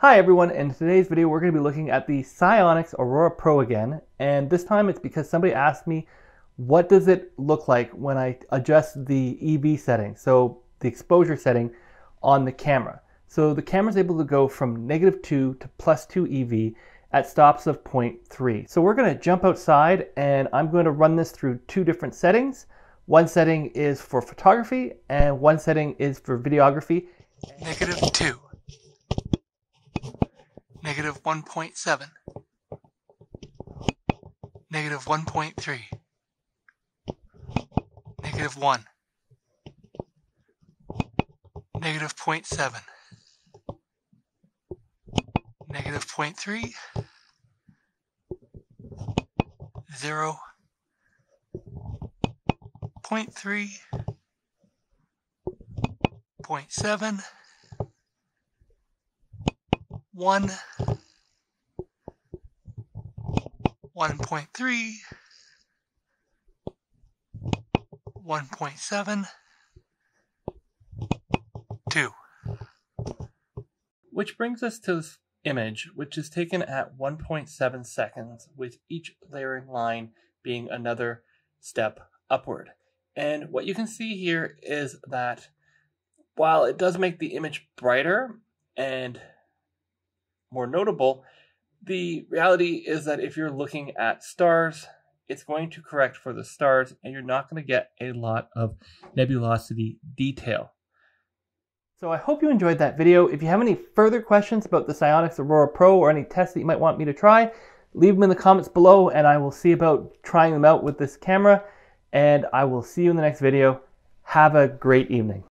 Hi everyone, in today's video we're going to be looking at the SiOnyx Aurora Pro again, and this time it's because somebody asked me what does it look like when I adjust the EV setting, so the exposure setting on the camera. So the camera's able to go from -2 to +2 EV at stops of 0.3. So we're going to jump outside and I'm going to run this through two different settings. One setting is for photography and one setting is for videography. -2. -1.7, -1.3, -1, -0.7, -0.3, 0, 0.3, 0.7, 1, 1.3, 1.7, 2. Which brings us to this image, which is taken at 1.7 seconds, with each layering line being another step upward. And what you can see here is that while it does make the image brighter and more notable, the reality is that if you're looking at stars, it's going to correct for the stars and you're not going to get a lot of nebulosity detail. So I hope you enjoyed that video. If you have any further questions about the SiOnyx Aurora Pro or any tests that you might want me to try, leave them in the comments below and I will see about trying them out with this camera. And I will see you in the next video. Have a great evening.